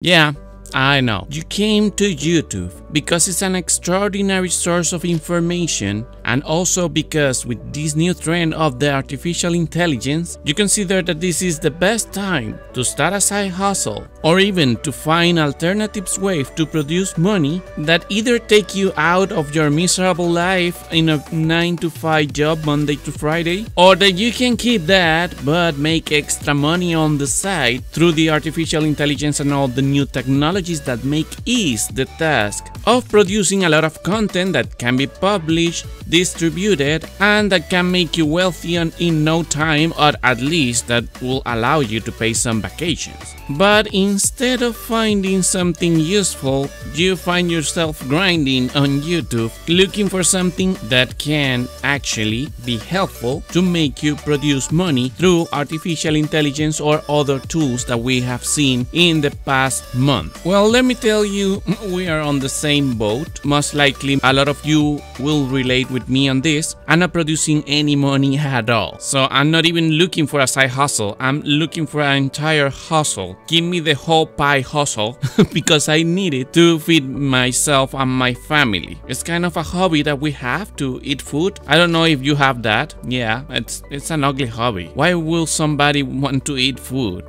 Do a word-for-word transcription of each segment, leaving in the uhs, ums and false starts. Yeah, I know. You came to YouTube because it's an extraordinary source of information, and also because with this new trend of the artificial intelligence, you consider that this is the best time to start a side hustle or even to find alternatives ways to produce money that either take you out of your miserable life in a nine to five job Monday to Friday, or that you can keep that but make extra money on the side through the artificial intelligence and all the new technologies that make ease the task of producing a lot of content that can be published, distributed, and that can make you wealthy in no time, or at least that will allow you to pay some vacations. But instead of finding something useful, you find yourself grinding on YouTube looking for something that can actually be helpful to make you produce money through artificial intelligence or other tools that we have seen in the past month. Well, let me tell you, we are on the same boat. Most likely a lot of you will relate with me on this. I'm not producing any money at all, so I'm not even looking for a side hustle. I'm looking for an entire hustle. Give me the whole pie hustle because I need it to feed myself and my family. It's kind of a hobby that we have to eat food. I don't know if you have that. Yeah, it's it's an ugly hobby. Why will somebody want to eat food?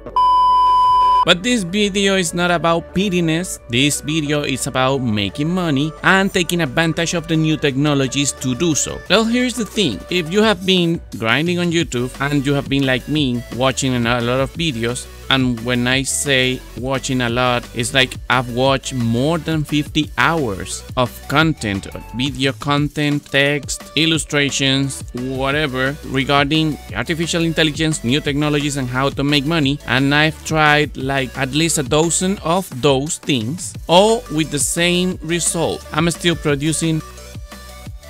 But this video is not about pettiness. This video is about making money and taking advantage of the new technologies to do so. Well, here's the thing. If you have been grinding on YouTube and you have been like me, watching a lot of videos, and when I say watching a lot, it's like I've watched more than fifty hours of content, video content, text, illustrations, whatever, regarding artificial intelligence, new technologies, and how to make money. And I've tried like at least a dozen of those things, all with the same result. I'm still producing.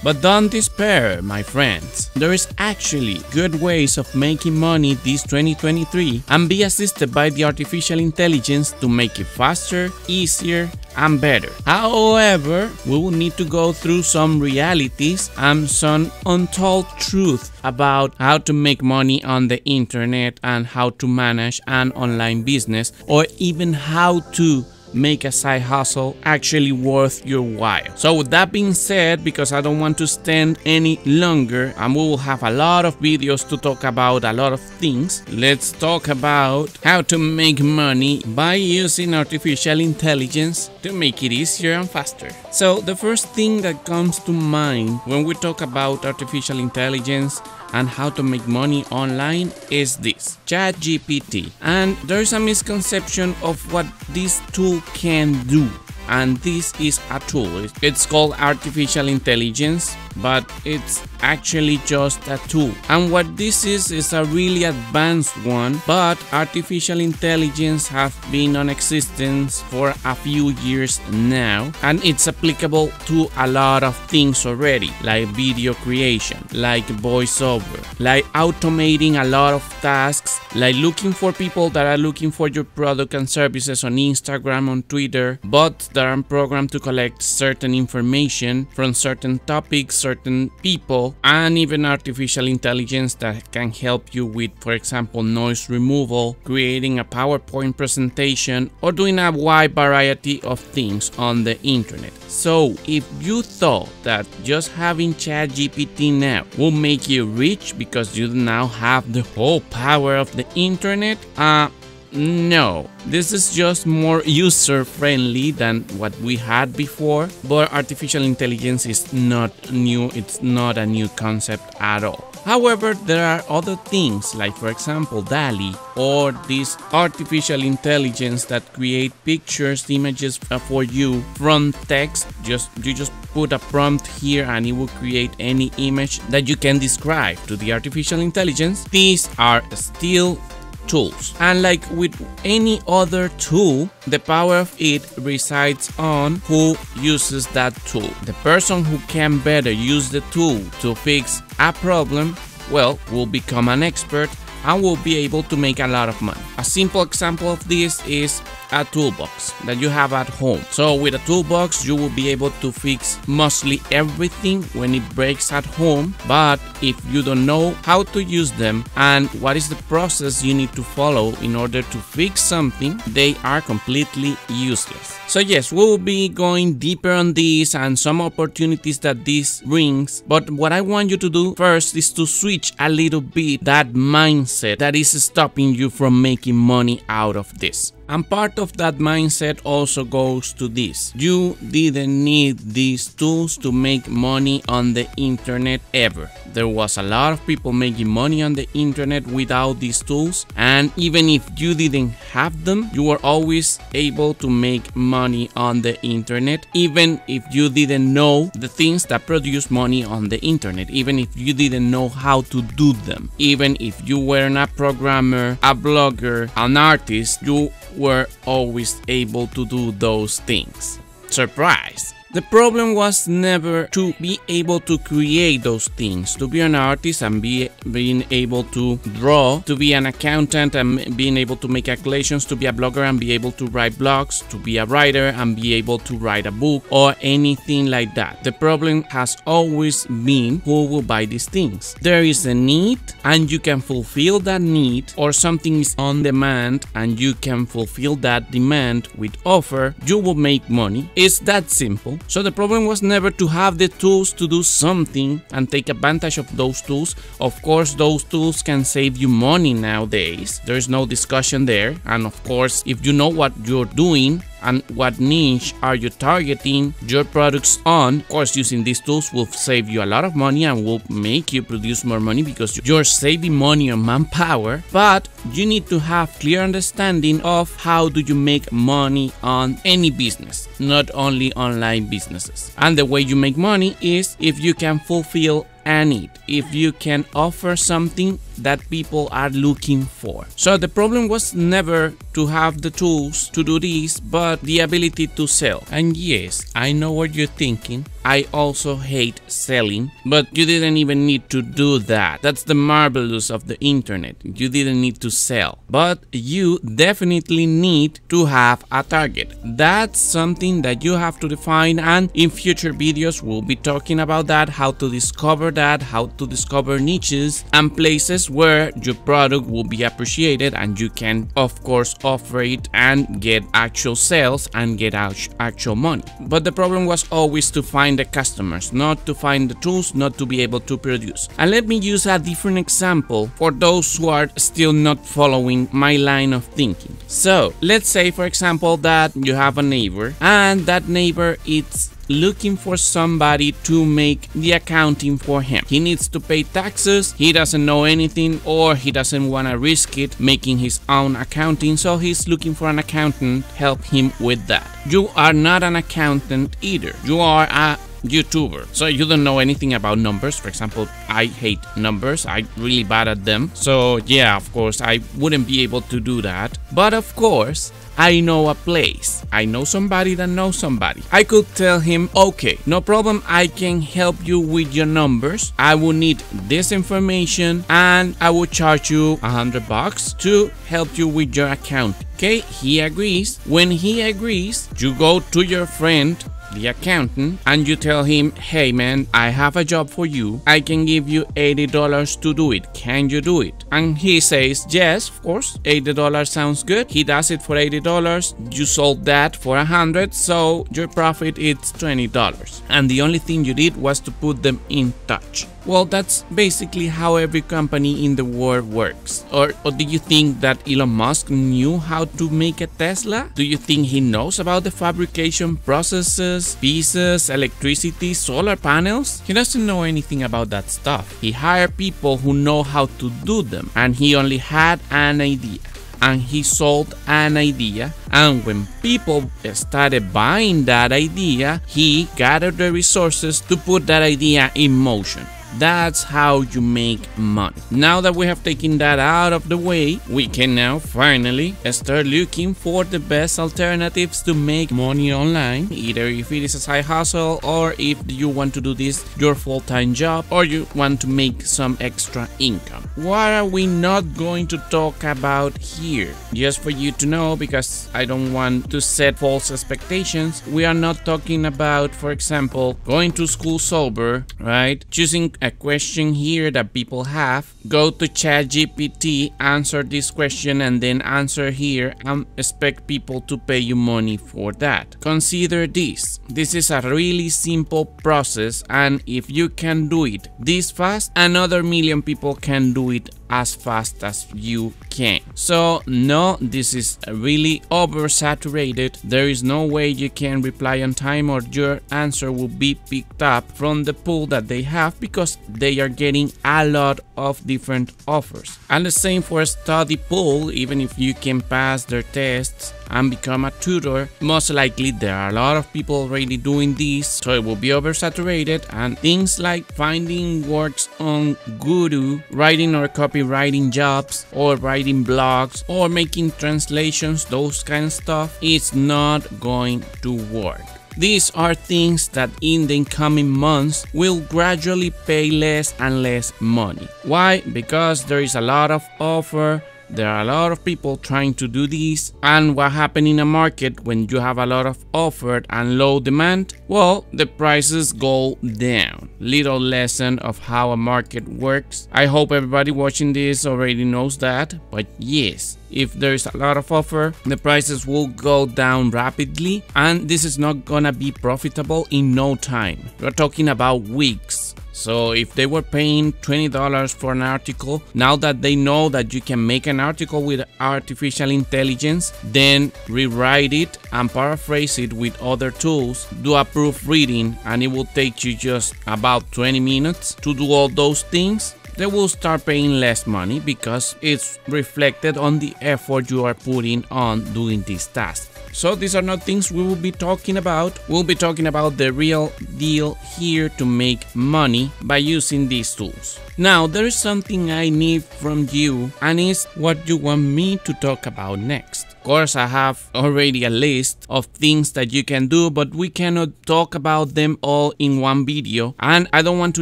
But don't despair, my friends. There is actually good ways of making money this twenty twenty-three and be assisted by the artificial intelligence to make it faster, easier, and better. However, we will need to go through some realities and some untold truth about how to make money on the internet and how to manage an online business, or even how to make a side hustle actually worth your while. So with that being said, because I don't want to stand any longer and we will have a lot of videos to talk about a lot of things, let's talk about how to make money by using artificial intelligence to make it easier and faster. So the first thing that comes to mind when we talk about artificial intelligence and how to make money online is this, ChatGPT. And there's a misconception of what this tool can do. And this is a tool. It's called artificial intelligence, but it's actually just a tool. And what this is is a really advanced one, but artificial intelligence has been in existence for a few years now, and it's applicable to a lot of things already, like video creation, like voiceover, like automating a lot of tasks, like looking for people that are looking for your product and services on Instagram, on Twitter, bots that are programmed to collect certain information from certain topics, certain people, and even artificial intelligence that can help you with, for example, noise removal, creating a PowerPoint presentation, or doing a wide variety of things on the internet. So if you thought that just having ChatGPT now will make you rich because you now have the whole power of the internet, uh, no, this is just more user-friendly than what we had before, but artificial intelligence is not new, it's not a new concept at all. However, there are other things, like for example DALL-E, or this artificial intelligence that create pictures, images for you from text. Just you just put a prompt here and it will create any image that you can describe to the artificial intelligence. These are still tools. And like with any other tool, the power of it resides on who uses that tool. The person who can better use the tool to fix a problem, well, will become an expert and will be able to make a lot of money. A simple example of this is a toolbox that you have at home. So with a toolbox, you will be able to fix mostly everything when it breaks at home. But if you don't know how to use them and what is the process you need to follow in order to fix something, they are completely useless. So yes, we will be going deeper on this and some opportunities that this brings. But what I want you to do first is to switch a little bit that mindset that is stopping you from making money out of this. And part of that mindset also goes to this. You didn't need these tools to make money on the internet ever. There was a lot of people making money on the internet without these tools. And even if you didn't have them, you were always able to make money on the internet. Even if you didn't know the things that produce money on the internet. Even if you didn't know how to do them. Even if you weren't a programmer, a blogger, an artist, you were always able to do those things. Surprise! The problem was never to be able to create those things, to be an artist and be being able to draw, to be an accountant and being able to make calculations, to be a blogger and be able to write blogs, to be a writer and be able to write a book or anything like that. The problem has always been who will buy these things. There is a need and you can fulfill that need, or something is on demand and you can fulfill that demand with offer, you will make money. It's that simple. So the problem was never to have the tools to do something and take advantage of those tools. Of course, those tools can save you money nowadays. There is no discussion there. And of course, if you know what you're doing and what niche are you targeting your products on, of course, using these tools will save you a lot of money and will make you produce more money because you're saving money on manpower. But you need to have clear understanding of how do you make money on any business, not only online businesses. And the way you make money is if you can fulfill a need, if you can offer something that people are looking for. So the problem was never to have the tools to do this, but the ability to sell. And yes, I know what you're thinking. I also hate selling, but you didn't even need to do that. That's the marvelous of the internet. You didn't need to sell, but you definitely need to have a target. That's something that you have to define, and in future videos we'll be talking about that, how to discover that, how to discover niches and places where your product will be appreciated and you can of course offer it and get actual sales and get actual money. But the problem was always to find the customers, not to find the tools, not to be able to produce. And let me use a different example for those who are still not following my line of thinking. So let's say for example that you have a neighbor and that neighbor is looking for somebody to make the accounting for him. He needs to pay taxes, he doesn't know anything, or he doesn't want to risk it making his own accounting, so he's looking for an accountant to help him with that. You are not an accountant either, you are a YouTuber, so you don't know anything about numbers. For example, I hate numbers, I'm really bad at them, so yeah, of course I wouldn't be able to do that. But of course I know a place, I know somebody that knows somebody. I could tell him, okay, no problem, I can help you with your numbers, I will need this information and I will charge you a hundred bucks to help you with your account. Okay, he agrees. When he agrees, you go to your friend the accountant and you tell him, hey man, I have a job for you, I can give you eighty dollars to do it, can you do it? And he says, yes, of course, eighty dollars sounds good. He does it for eighty dollars, you sold that for a hundred, so your profit is twenty dollars, and the only thing you did was to put them in touch. Well, that's basically how every company in the world works. Or, or do you think that Elon Musk knew how to make a Tesla? Do you think he knows about the fabrication processes, pieces, electricity, solar panels? He doesn't know anything about that stuff. He hired people who know how to do them, and he only had an idea. And he sold an idea, and when people started buying that idea, he gathered the resources to put that idea in motion. That's how you make money. Now that we have taken that out of the way, we can now finally start looking for the best alternatives to make money online, either if it is a side hustle or if you want to do this your full-time job or you want to make some extra income. What are we not going to talk about here? Just for you to know, because I don't want to set false expectations, we are not talking about, for example, going to school sober, right? Choosing a question here that people have, go to ChatGPT, answer this question and then answer here and expect people to pay you money for that. Consider this. This is a really simple process, and if you can do it this fast, another million people can do it as fast as you can. So no, this is really oversaturated. There is no way you can reply on time or your answer will be picked up from the pool that they have, because they are getting a lot of different offers. And the same for a study pool. Even if you can pass their tests and become a tutor, most likely there are a lot of people already doing this, so it will be oversaturated. And things like finding works on Guru, writing or copywriting jobs, or writing blogs, or making translations, those kind of stuff, it's not going to work. These are things that in the incoming months will gradually pay less and less money. Why? Because there is a lot of offer. There are a lot of people trying to do this, and what happens in a market when you have a lot of offer and low demand? Well, the prices go down. Little lesson of how a market works. I hope everybody watching this already knows that, but yes, if there is a lot of offer, the prices will go down rapidly, and this is not gonna be profitable in no time. We're talking about weeks. So if they were paying twenty dollars for an article, now that they know that you can make an article with artificial intelligence, then rewrite it and paraphrase it with other tools, do a proofreading, and it will take you just about twenty minutes to do all those things, they will start paying less money because it's reflected on the effort you are putting on doing this task. So these are not things we will be talking about. We'll be talking about the real deal here to make money by using these tools. Now, there is something I need from you, and it's what you want me to talk about next. Of course, I have already a list of things that you can do, but we cannot talk about them all in one video, and I don't want to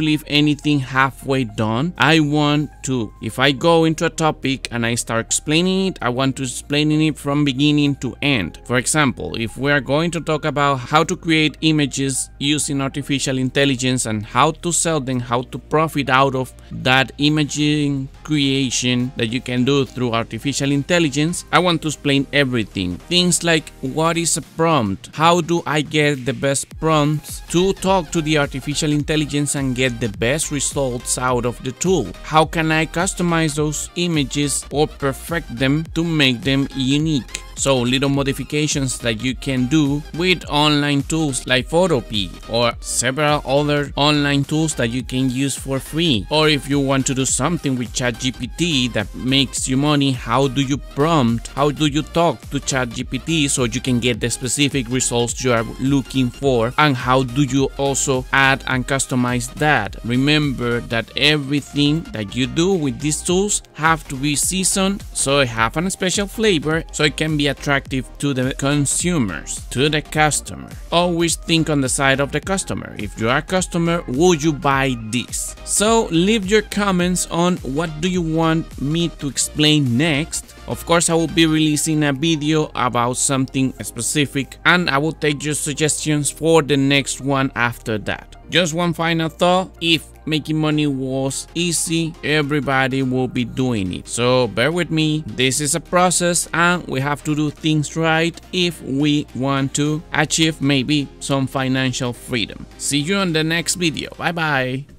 leave anything halfway done. I want to, if I go into a topic and I start explaining it, I want to explain it from beginning to end. For example, if we are going to talk about how to create images using artificial intelligence and how to sell them, how to profit out of that imaging creation that you can do through artificial intelligence, I want to explain everything. Things like, what is a prompt? How do I get the best prompts to talk to the artificial intelligence and get the best results out of the tool? How can I customize those images or perfect them to make them unique? So little modifications that you can do with online tools like Photopea or several other online tools that you can use for free. Or if you want to do something with ChatGPT that makes you money, how do you prompt? How do you talk to ChatGPT so you can get the specific results you are looking for? And how do you also add and customize that? Remember that everything that you do with these tools have to be seasoned, so it have a special flavor, so it can be attractive to the consumers, to the customer. Always think on the side of the customer. If you are a customer, would you buy this? So leave your comments on what do you want me to explain next. Of course, I will be releasing a video about something specific, and I will take your suggestions for the next one after that. Just one final thought. If making money was easy, everybody will be doing it. So bear with me. This is a process, and we have to do things right if we want to achieve maybe some financial freedom. See you on the next video. Bye bye.